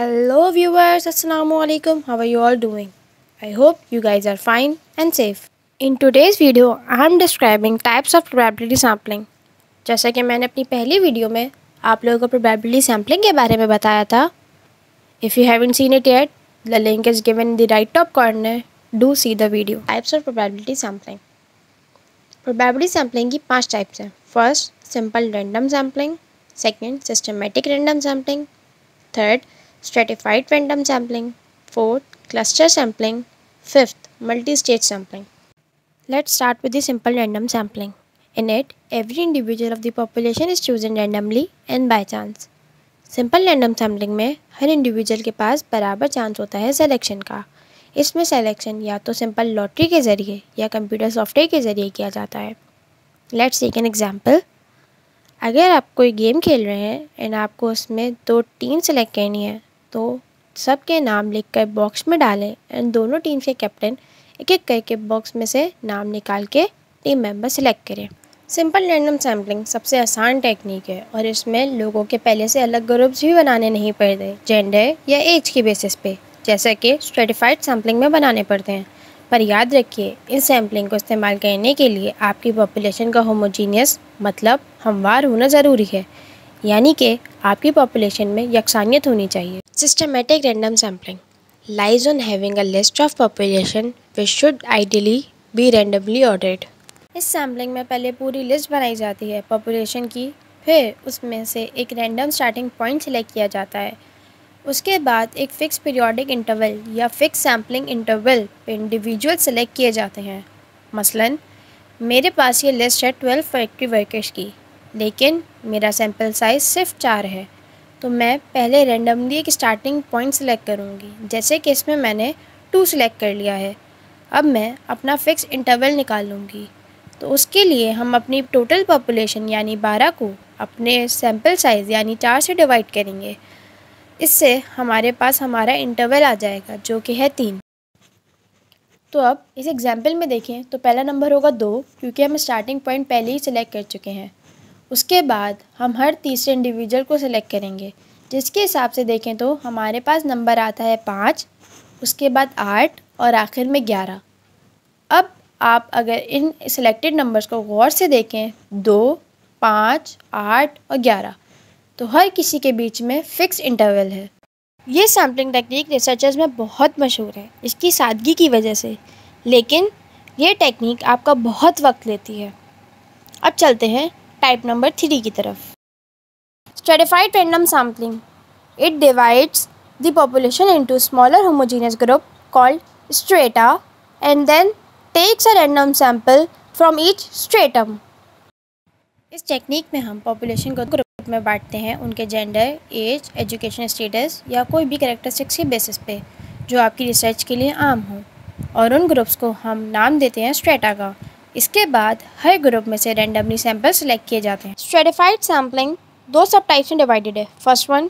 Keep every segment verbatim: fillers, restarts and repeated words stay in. Hello viewers, Assalamualaikum. How are you all doing? I hope you guys are fine and safe. In today's video, I am describing types of probability sampling. जैसा कि मैंने अपनी पहली video में आप लोगों को probability sampling के बारे में बताया था. If you haven't seen it yet, the link is given in the right top corner. Do see the video. Types of probability sampling. Probability sampling की पांच टाइप्स हैं. First, simple random sampling. Second, systematic random sampling. Third, stratified random sampling. Fourth, cluster sampling. Fifth, multi-stage sampling. Let's start with the simple random sampling. In it, every individual of the population is chosen randomly and by chance. Simple random sampling में हर individual के पास बराबर chance होता है selection का. इसमें selection या तो सिंपल लॉटरी के ज़रिए या कंप्यूटर सॉफ्टवेयर के ज़रिए किया जाता है. Let's take an example. अगर आप कोई गेम खेल रहे हैं एंड आपको उसमें दो टीम सेलेक्ट करनी है तो सबके नाम लिखकर बॉक्स में डालें एंड दोनों टीम के कैप्टन एक एक करके बॉक्स में से नाम निकाल के टीम मेंबर सेलेक्ट करें. सिंपल रैंडम सैम्पलिंग सबसे आसान टेक्निक है और इसमें लोगों के पहले से अलग ग्रुप्स भी बनाने नहीं पड़ते जेंडर या एज की बेसिस पे, जैसा कि स्ट्रेटिफाइड सैम्पलिंग में बनाने पड़ते हैं. पर याद रखिए, इस सैम्पलिंग को इस्तेमाल करने के लिए आपकी पॉपुलेशन का होमोजीनियस मतलब हमवार होना ज़रूरी है, यानी कि आपकी पॉपुलेशन में यकसानियत होनी चाहिए. Systematic random sampling lies on having a list of population which should ideally be randomly ordered. इस सैम्पलिंग में पहले पूरी लिस्ट बनाई जाती है पॉपुलेशन की, फिर उसमें से एक रैंडम स्टार्टिंग पॉइंट सेलेक्ट किया जाता है. उसके बाद एक फ़िक्स पीरियोडिक इंटरवल या फिक्स सैम्पलिंग इंटरवल पे इंडिविजुअल सेलेक्ट किए जाते हैं. मसलन मेरे पास ये लिस्ट है ट्वेल्व फैक्ट्री वर्कर्स की, लेकिन मेरा सैम्पल साइज़ सिर्फ चार है, तो मैं पहले रैंडमली एक स्टार्टिंग पॉइंट सेलेक्ट करूँगी. जैसे कि इसमें मैंने टू सेलेक्ट कर लिया है. अब मैं अपना फ़िक्स इंटरवल निकाल लूँगी, तो उसके लिए हम अपनी टोटल पॉपुलेशन यानी बारह को अपने सैम्पल साइज़ यानी चार से डिवाइड करेंगे. इससे हमारे पास हमारा इंटरवल आ जाएगा जो कि है तीन. तो अब इस एग्जाम्पल में देखें तो पहला नंबर होगा दो, क्योंकि हम स्टार्टिंग पॉइंट पहले ही सिलेक्ट कर चुके हैं. उसके बाद हम हर तीसरे इंडिविजुअल को सिलेक्ट करेंगे, जिसके हिसाब से देखें तो हमारे पास नंबर आता है पाँच, उसके बाद आठ और आखिर में ग्यारह. अब आप अगर इन सिलेक्टेड नंबर्स को गौर से देखें दो, पाँच, आठ और ग्यारह, तो हर किसी के बीच में फ़िक्स इंटरवल है. ये सैम्पलिंग टेक्निक रिसर्चर्स में बहुत मशहूर है इसकी सादगी की वजह से, लेकिन ये टेक्निक आपका बहुत वक्त लेती है. अब चलते हैं टाइप नंबर थ्री की तरफ. Stratified random sampling. It divides the population into smaller homogeneous group called strata and then takes a random sample from each stratum. इस टेक्निक में हम पॉपुलेशन को ग्रुप में बांटते हैं उनके जेंडर, एज, एजुकेशन स्टेटस या कोई भी कैरेक्टरिस्टिक्स के बेसिस पे जो आपकी रिसर्च के लिए आम हो, और उन ग्रुप्स को हम नाम देते हैं स्ट्रेटा का. इसके बाद हर ग्रुप में से रैंडमली सैम्पल सेलेक्ट किए जाते हैं. स्ट्रेटिफाइड सैम्पलिंग दो सब टाइप्स में डिवाइडेड है. First one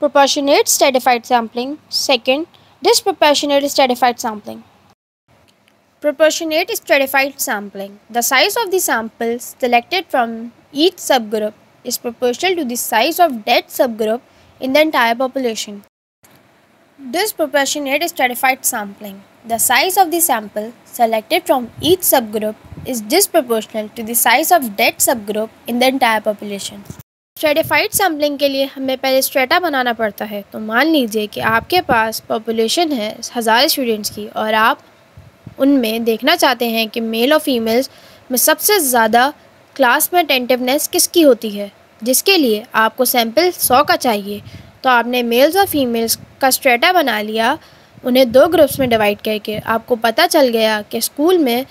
proportionate stratified sampling, second disproportionate stratified sampling. Proportionate stratified sampling. The size of the samples selected from each subgroup is proportional to the size of that subgroup in the entire population. Disproportionate stratified sampling. The size of the sample selected from each subgroup is disproportional to the size of that subgroup in the entire population. Stratified sampling के लिए हमें पहले strata बनाना पड़ता है. तो मान लीजिए कि आपके पास पॉपुलेशन है हज़ार स्टूडेंट्स की और आप उनमें देखना चाहते हैं कि मेल और फीमेल्स में सबसे ज़्यादा क्लास में अटेंटिवनेस किसकी होती है, जिसके लिए आपको सैम्पल सौ का चाहिए. तो आपने मेल्स और फीमेल्स का स्ट्रेटा बना लिया उन्हें दो ग्रुप्स में डिवाइड करके. आपको पता चल गया कि स्कूल में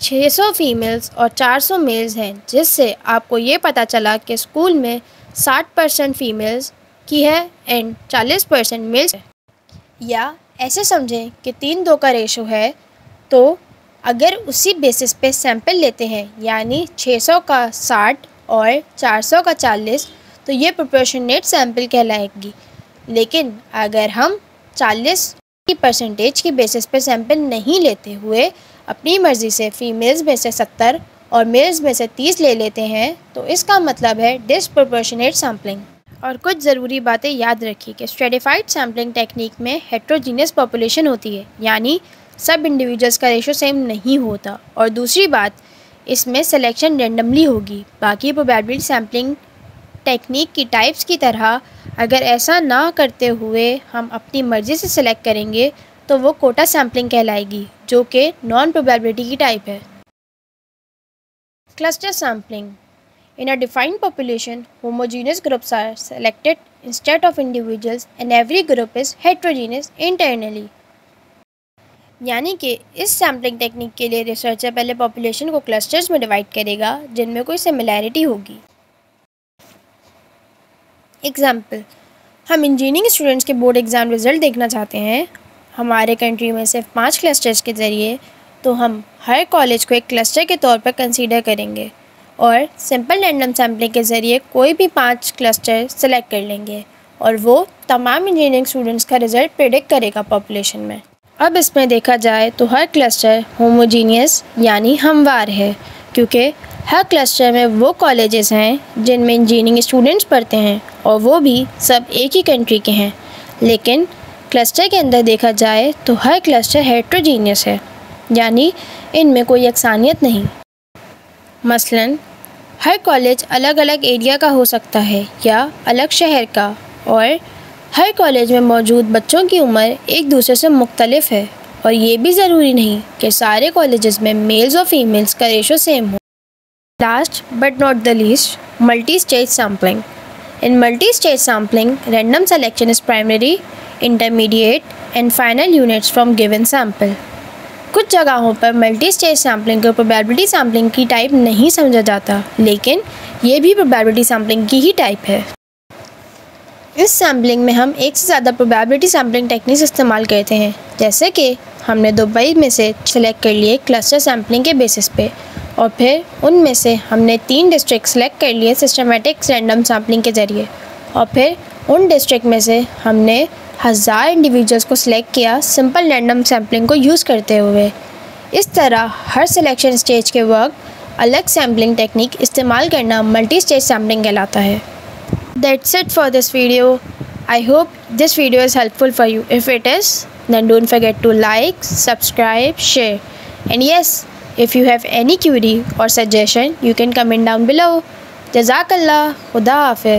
छह सौ फीमेल्स और चार सौ मेल्स हैं, जिससे आपको ये पता चला कि स्कूल में साठ परसेंट फीमेल्स की है एंड चालीस परसेंट मेल्स है. या ऐसे समझें कि तीन दो का रेशो है, तो अगर उसी बेसिस पे सैम्पल लेते हैं यानी छह सौ का साठ और चार सौ का चालीस, तो ये प्रोपोर्शनेट सैम्पल कहलाएगी. लेकिन अगर हम चालीस की परसेंटेज की बेसिस पे सैम्पल नहीं लेते हुए अपनी मर्ज़ी से फीमेल्स में से सत्तर और मिरर्स में से तीस ले लेते हैं तो इसका मतलब है डिसप्रपोर्शनेट सैम्पलिंग। और कुछ ज़रूरी बातें याद रखिए कि स्ट्रेटिफाइड सैम्पलिंग टेक्निक में हेट्रोजीनियस पॉपुलेशन होती है, यानी सब इंडिविजुअल्स का रेशो सेम नहीं होता। और दूसरी बात, इसमें सिलेक्शन रेंडमली होगी। बाकी प्रोबेबिलिटी सैम्पलिंग टेक्निक की टाइप्स की तरह अगर ऐसा ना करते हुए हम अपनी मर्ज़ी से सिलेक्ट करेंगे तो वो कोटा सैम्पलिंग कहलाएगी, जो कि नॉन प्रोबेबिलिटी की टाइप है। Cluster sampling. In a defined population, homogeneous groups are selected instead of individuals and every group is heterogeneous internally. यानी कि इस सैम्पलिंग टेक्निक के लिए रिसर्चर पहले पॉपुलेशन को क्लस्टर्स में डिवाइड करेगा जिनमें कोई सिमिलैरिटी होगी। एग्जाम्पल, हम इंजीनियरिंग स्टूडेंट्स के बोर्ड एग्ज़ाम रिज़ल्ट देखना चाहते हैं। हमारे कंट्री में सिर्फ पाँच क्लस्टर्स के ज़रिए, तो हम हर कॉलेज को एक क्लस्टर के तौर पर कंसीडर करेंगे और सिंपल रैंडम सैम्पलिंग के ज़रिए कोई भी पांच क्लस्टर सेलेक्ट कर लेंगे और वो तमाम इंजीनियरिंग स्टूडेंट्स का रिज़ल्ट प्रेडिक्ट करेगा पॉपुलेशन में। अब इसमें देखा जाए तो हर क्लस्टर होमोजीनियस यानी हमवार है, क्योंकि हर क्लस्टर में वो कॉलेजेस हैं जिनमें इंजीनियरिंग स्टूडेंट्स पढ़ते हैं और वो भी सब एक ही कंट्री के हैं। लेकिन क्लस्टर के अंदर देखा जाए तो हर क्लस्टर हेट्रोजीनियस है, यानी इनमें कोई यकसानियत नहीं। मसलन, हर कॉलेज अलग अलग एरिया का हो सकता है या अलग शहर का, और हर कॉलेज में मौजूद बच्चों की उम्र एक दूसरे से मुख्तलिफ है। और ये भी ज़रूरी नहीं कि सारे कॉलेजेस में मेल्स और फीमेल्स का रेशो सेम हो। Last but not the least, multi stage sampling. In multi stage sampling, random selection is primary, intermediate and final units from given sample. कुछ जगहों पर मल्टी स्टेज सैम्पलिंग को probability sampling की type नहीं समझा जाता, लेकिन ये भी प्रोबेबिलिटी सैम्पलिंग की ही टाइप है। इस सैम्पलिंग में हम एक से ज़्यादा प्रोबेबिलिटी सैम्पलिंग टेक्निक्स इस्तेमाल करते हैं, जैसे कि हमने दुबई में से सेलेक्ट कर लिए क्लस्टर सैम्पलिंग के बेसिस पे, और फिर उनमें से हमने तीन डिस्ट्रिक्ट सेलेक्ट कर लिए सिस्टमेटिक रैंडम सैम्पलिंग के ज़रिए, और फिर उन डिस्ट्रिक्ट में से हमने हज़ार इंडिविजुअल्स को सिलेक्ट किया सिंपल रैंडम सैम्पलिंग को यूज़ करते हुए। इस तरह हर सिलेक्शन स्टेज के वक्त अलग सैम्पलिंग टेक्निक इस्तेमाल करना मल्टी स्टेज सैम्पलिंग कहलाता है। That's it for this video. I hope this video is helpful for you. If it is, then don't forget to like, subscribe, share, and yes, if you have any query और suggestion, you can comment down below. जज़ाकल्लाह, खुदा हाफिज़।